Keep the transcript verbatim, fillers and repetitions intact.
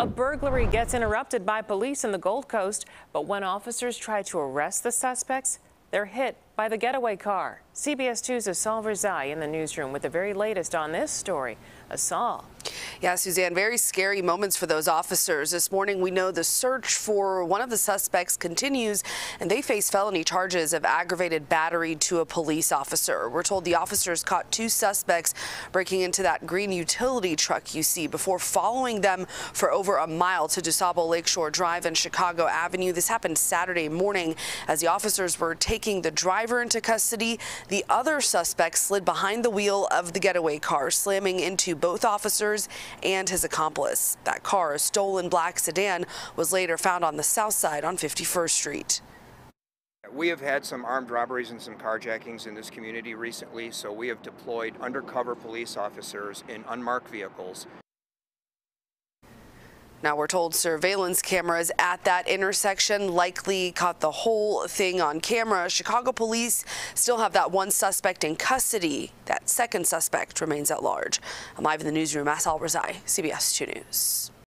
A burglary gets interrupted by police in the Gold Coast, but when officers try to arrest the suspects, they're hit by the getaway car. C B S two's Asal Rezaei in the newsroom with the very latest on this story. Asal. Yeah, Suzanne, very scary moments for those officers. This morning, we know the search for one of the suspects continues, and they face felony charges of aggravated battery to a police officer. We're told the officers caught two suspects breaking into that green utility truck you see before following them for over a mile to DuSable Lakeshore Drive and Chicago Avenue. This happened Saturday morning as the officers were taking the driver into custody. The other suspect slid behind the wheel of the getaway car, slamming into both officers and his accomplice. That car, a stolen black sedan, was later found on the south side on fifty-first street. We have had some armed robberies and some carjackings in this community recently, so we have deployed undercover police officers in unmarked vehicles. Now we're told surveillance cameras at that intersection likely caught the whole thing on camera. Chicago police still have that one suspect in custody. That second suspect remains at large. I'm live in the newsroom, Asal Rezaei, C B S two News.